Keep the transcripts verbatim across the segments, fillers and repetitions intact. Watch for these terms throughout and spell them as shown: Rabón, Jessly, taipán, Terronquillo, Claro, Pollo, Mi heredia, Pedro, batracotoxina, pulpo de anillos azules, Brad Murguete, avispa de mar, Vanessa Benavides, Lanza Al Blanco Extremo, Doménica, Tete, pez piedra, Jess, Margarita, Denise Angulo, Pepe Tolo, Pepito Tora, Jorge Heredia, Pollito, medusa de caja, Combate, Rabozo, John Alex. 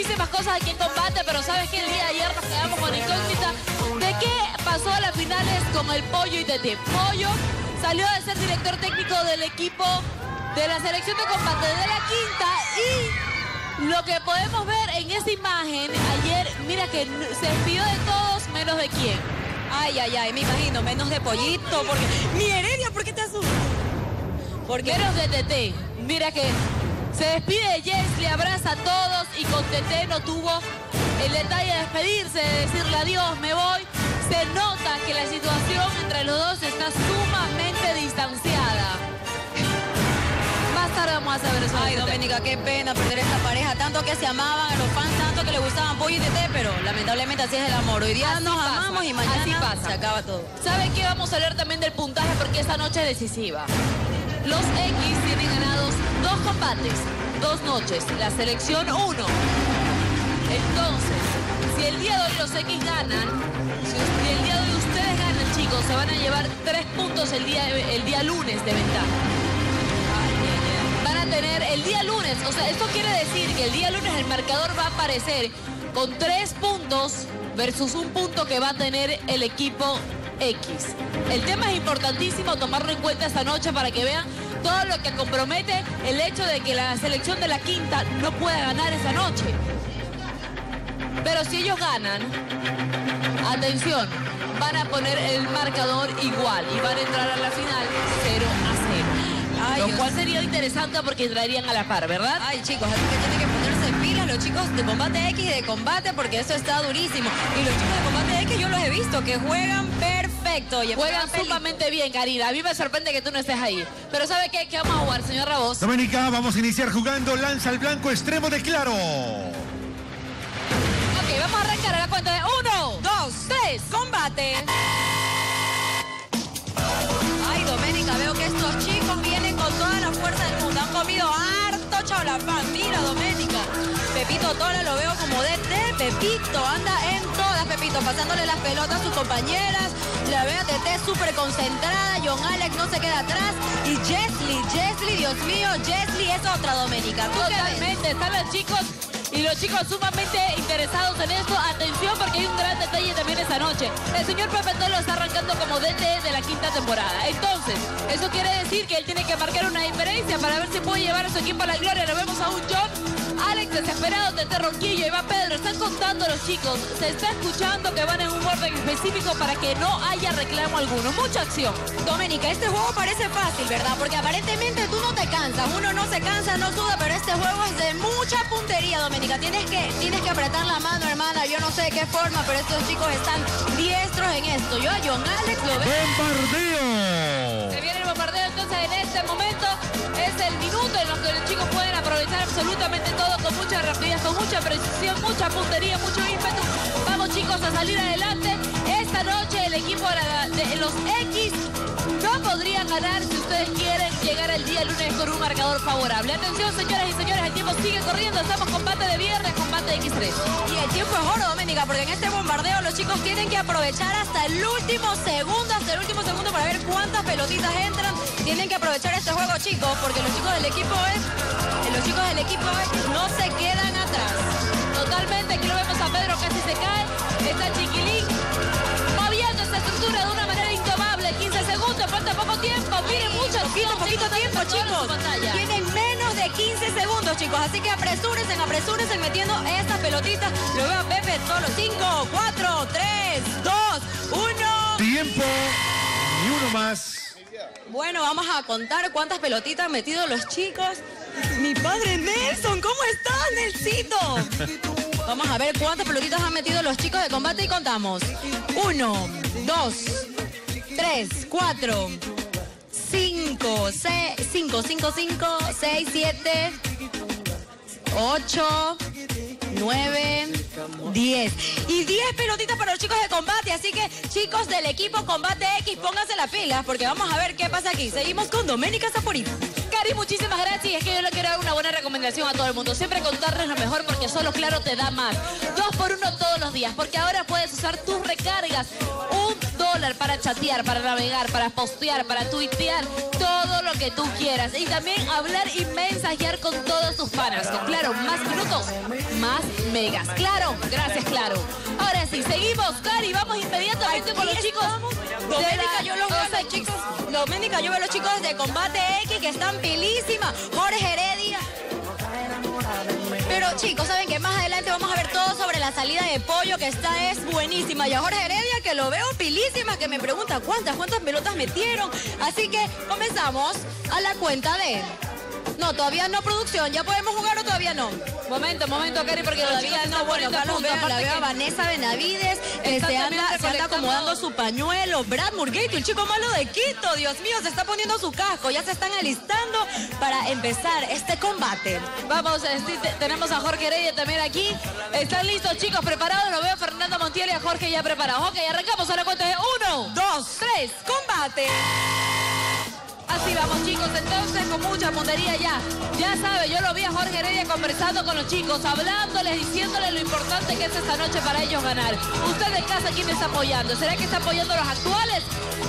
muchísimas cosas aquí en Combate, pero sabes que el día de ayer nos quedamos con incógnita de qué pasó a las finales con el Pollo y Tete. Pollo salió de ser director técnico del equipo de la selección de Combate de la quinta y lo que podemos ver en esa imagen ayer, mira que se despidió de todos menos de quién. Ay, ay, ay, me imagino, menos de Pollito, porque... Mi Heredia, ¿por qué te asustas? Porque... Menos de Tete, mira que... Se despide de Jess, le abraza a todos y con Tete no tuvo el detalle de despedirse, de decirle adiós, me voy. Se nota que la situación entre los dos está sumamente distanciada. Más tarde vamos a saber eso. Ay, Doménica, qué pena perder esta pareja. Tanto que se amaban a los fans, tanto que le gustaban Pollo y Tete, pero lamentablemente así es el amor. Hoy día así nos pasa, amamos y mañana así pasa. Se acaba todo. ¿Saben qué? Vamos a hablar también del puntaje porque esta noche es decisiva. Los X tienen ganados dos combates, dos noches, la selección uno. Entonces, si el día de hoy los X ganan, si el día de hoy ustedes ganan, chicos, se van a llevar tres puntos el día, el día lunes de ventaja. Van a tener el día lunes, o sea, esto quiere decir que el día lunes el marcador va a aparecer con tres puntos versus un punto que va a tener el equipo X. El tema es importantísimo tomarlo en cuenta esta noche para que vean todo lo que compromete el hecho de que la selección de la quinta no pueda ganar esta noche. Pero si ellos ganan, atención, van a poner el marcador igual y van a entrar a la final cero a cero. Lo cual sería interesante porque entrarían a la par, ¿verdad? Ay, chicos, así que tienen que ponerse pilas los chicos de Combate X y de Combate porque eso está durísimo. Y los chicos de Combate X yo los he visto que juegan pero... Perfecto, juegan sumamente bien, Karine. A mí me sorprende que tú no estés ahí. Pero ¿sabe qué? ¿Qué vamos a jugar, señor Rabozo? Doménica, vamos a iniciar jugando lanza al blanco extremo de Claro. Ok, vamos a arrancar a la cuenta de uno, dos, tres, combate. Ay, Doménica, veo que estos chicos vienen con toda la fuerza del mundo. Han comido harto cholapán. Mira, Doménica. Pepito Tora lo veo como de, de Pepito. Anda en todas, Pepito, pasándole las pelotas a sus compañeras. La veo a Tete súper concentrada, John Alex no se queda atrás. Y Jessly, Jessly, Dios mío, Jessly es otra Doménica. Totalmente, están los chicos y los chicos sumamente interesados en esto. Atención porque hay un gran detalle también esta noche. El señor Pepe Tolo está arrancando como D T de la quinta temporada. Entonces, eso quiere decir que él tiene que marcar una diferencia para ver si puede llevar a su equipo a la gloria. Lo vemos a un John Alex desesperado de Terronquillo. Y va Pedro, están contando los chicos. Se está escuchando que van en un orden específico para que no haya reclamo alguno, mucha acción. Doménica, este juego parece fácil, ¿verdad? Porque aparentemente tú no te cansas, uno no se cansa, no suda, pero este juego es de mucha puntería, Doménica. Tienes que, tienes que apretar la mano, hermana, yo no sé de qué forma, pero estos chicos están diestros en esto. Yo a John Alex lo veo. ¡Bombardeo! Se viene el bombardeo, entonces en este momento es el minuto en los que los chicos pueden aprovechar absolutamente todo con mucha rapidez, con mucha precisión, mucha puntería, mucho ímpetu. Vamos, chicos, a salir adelante. Esta noche el equipo de los X no podría ganar si ustedes quieren llegar al día lunes con un marcador favorable. Atención, señoras y señores, el tiempo sigue corriendo. Estamos combate de viernes, combate X tres. Y el tiempo es oro, Doménica, porque en este bombardeo los chicos tienen que aprovechar hasta el último segundo, hasta el último segundo para ver cuántas pelotitas entran. Tienen que aprovechar este juego, chicos, porque los chicos del equipo es, los chicos del equipo es, no se quedan atrás. Totalmente, aquí lo vemos a Pedro, casi se cae, está Chiquilín. Esta estructura de una manera intomable. quince segundos, falta poco tiempo. Miren, mucho poquito, poquito tiempo, chicos. Tienen menos de quince segundos, chicos. Así que apresúrense, apresúrense metiendo estas pelotitas. Lo veo a Pepe Tolo. cinco, cuatro, tres, dos, uno. Tiempo. Y uno más. Bueno, vamos a contar cuántas pelotitas han metido los chicos. Mi padre Nelson, ¿cómo estás, Nelsito? Vamos a ver cuántas pelotitas han metido los chicos de combate y contamos. Uno, dos, tres, cuatro, cinco, seis, cinco, cinco, cinco, seis, siete, ocho, nueve, diez. Y diez pelotitas para los chicos de combate. Así que, chicos del equipo Combate X, pónganse las pilas porque vamos a ver qué pasa aquí. Seguimos con Doménica Saporito. Cari, muchísimas gracias. Es que yo le quiero dar una buena recomendación a todo el mundo. Siempre contarles lo mejor porque solo Claro te da más. Dos por uno todos los días. Porque ahora puedes usar tus recargas. Un dólar. dólar para chatear, para navegar, para postear, para tuitear, todo lo que tú quieras. Y también hablar y mensajear con todos tus panas. Con Claro, más minutos, más megas. Claro, gracias, Claro. Ahora sí, seguimos, Cari, vamos inmediatamente con los chicos. Doménica, yo los veo a los chicos. Doménica, yo veo a los chicos de Combate X que están pilísimas. Jorge Heredia. Pero chicos, saben que más adelante vamos a ver todo sobre la salida de Pollo, que esta es buenísima. Y a Jorge Heredia, que lo veo pilísima, que me pregunta cuántas, cuántas pelotas metieron. Así que comenzamos a la cuenta de... No, todavía no, producción. ¿Ya podemos jugar o todavía no? Momento, momento, Cari, porque todavía no. Bueno, Carlos, veo, la veo a Vanessa Benavides, que se anda, se anda acomodando su pañuelo. Brad Murguete, el chico malo de Quito. Dios mío, se está poniendo su casco. Ya se están alistando para empezar este combate. Vamos, sí, tenemos a Jorge Heredia también aquí. Están listos, chicos, preparados. Lo veo a Fernando Montiel y a Jorge ya preparados. Ok, arrancamos a la cuenta de uno, dos, tres, combate. Así vamos, chicos, entonces con mucha puntería ya. Ya sabe, yo lo vi a Jorge Heredia conversando con los chicos, hablándoles, diciéndoles lo importante que es esta noche para ellos ganar. Usted de casa, ¿quién está apoyando? ¿Será que está apoyando a los actuales,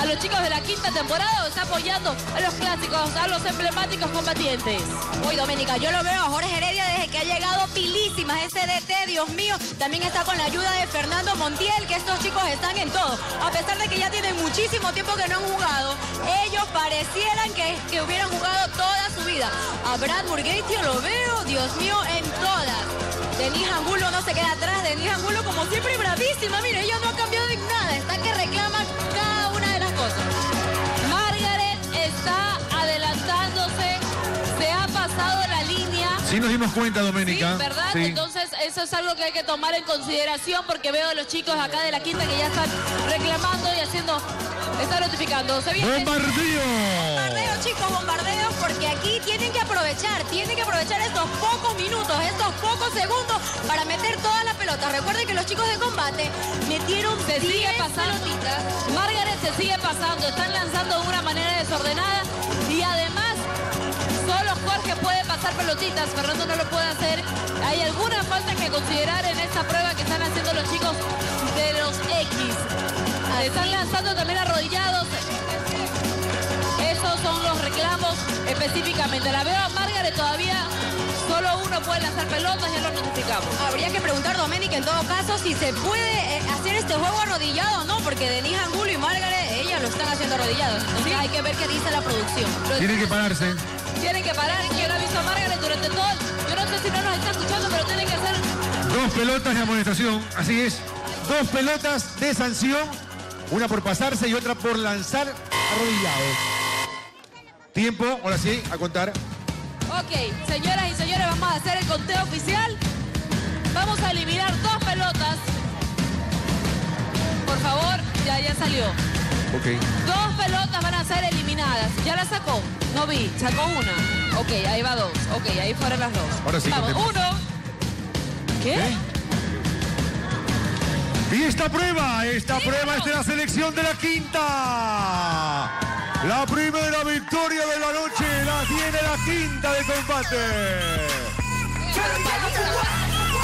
a los chicos de la quinta temporada, o está apoyando a los clásicos, a los emblemáticos combatientes? Uy, Doménica, yo lo veo a Jorge Heredia desde que ha llegado pilísimas ese D T, Dios mío. También está con la ayuda de Fernando Montiel, que estos chicos están en todo. A pesar de que ya tienen muchísimo tiempo que no han jugado, ellos parecían Que, que hubieran jugado toda su vida. A Brad Murguete lo veo, Dios mío, en todas. Denise Angulo no se queda atrás. Denise Angulo, como siempre, bravísima. Mire, ella no ha cambiado en nada. Está que reclama cada una de las cosas. Margaret está adelantándose. Se ha pasado la línea. Sí, nos dimos cuenta, Doménica. Sí, ¿verdad? Sí. Entonces, eso es algo que hay que tomar en consideración, porque veo a los chicos acá de la quinta que ya están reclamando y haciendo... Está notificando, se viene. ¡Bombardeo! Bombardeo, chicos, bombardeo, porque aquí tienen que aprovechar, tienen que aprovechar estos pocos minutos, estos pocos segundos para meter toda la pelota. Recuerden que los chicos de Combate metieron se sigue pasando. Pelotitas. Margaret se sigue pasando, están lanzando de una manera desordenada y además solo Jorge puede pasar pelotitas, Fernando no lo puede hacer. Hay algunas faltas que considerar en esta prueba que están haciendo los chicos de los X. Se están lanzando también arrodillados. Esos son los reclamos específicamente. La veo a Margaret todavía. Solo uno puede lanzar pelotas, ya lo notificamos. Habría que preguntar, Doménica, en todo caso, si se puede hacer este juego arrodillado o no, porque Denise Angulo y Margaret, ellas lo están haciendo arrodillados. Entonces, hay que ver qué dice la producción. Tienen que pararse. Tienen que parar. Yo lo he visto a Margaret durante todo. Yo no sé si no nos está escuchando, pero tienen que hacer... Dos pelotas de amonestación, así es. Dos pelotas de sanción. Una por pasarse y otra por lanzar arrodillados. Tiempo, ahora sí, a contar. Ok, señoras y señores, vamos a hacer el conteo oficial. Vamos a eliminar dos pelotas. Por favor, ya, ya salió. Ok. Dos pelotas van a ser eliminadas. ¿Ya la sacó? No vi, sacó una. Ok, ahí va dos. Ok, ahí fueron las dos. Ahora sí, vamos, contemos. Uno. ¿Qué? ¿Qué? Y esta prueba, esta prueba es de la selección de la quinta. La primera victoria de la noche la tiene la quinta de Combate.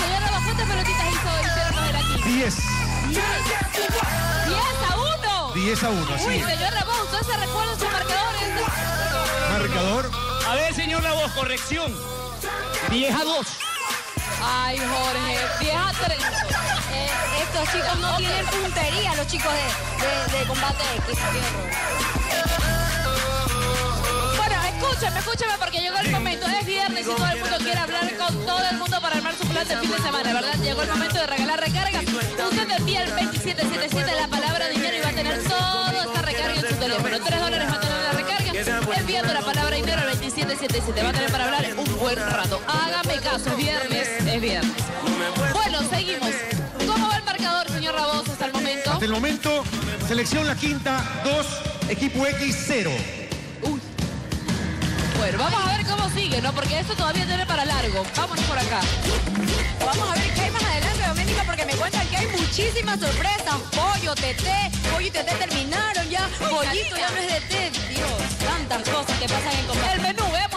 Señora, bastantes pelotitas hizo de la quinta. Diez. Diez a uno. Diez a uno, sí. Uy, señor Rabón, ¿usted se recuerda su marcador? Marcador. A ver, señor Rabón, corrección. Diez a dos. Ay, Jorge, diez a tres. Eh, estos chicos no okay. tienen puntería, los chicos de, de, de Combate X. Bueno, escúchame, escúchame, porque llegó el momento. Es viernes y todo el mundo quiere hablar con todo el mundo para armar su plan de fin de semana, ¿verdad? Llegó el momento de regalar recargas. Usted envía el veintisiete setenta y siete la palabra dinero y va a tener toda esta recarga en su teléfono. tres dólares va a tener la recarga. Enviando la palabra dinero al veintisiete setenta y siete. Va a tener para hablar un buen rato. Hágame caso, es viernes, es viernes. Bueno, seguimos. ¿Cómo va el marcador, señor Rabozo, hasta el momento? Hasta el momento, selección la quinta, dos, equipo X, cero. Uy. Bueno, vamos a ver cómo sigue, ¿no? Porque esto todavía tiene para largo. Vámonos por acá. Vamos a ver qué hay más adelante, Doménica, porque me cuentan que hay muchísimas sorpresas. Pollo, Tete, Pollo y Tete terminaron ya. Pollito ya no es de Tete. Dios, tantas cosas que pasan en Combate. El menú, ¿eh?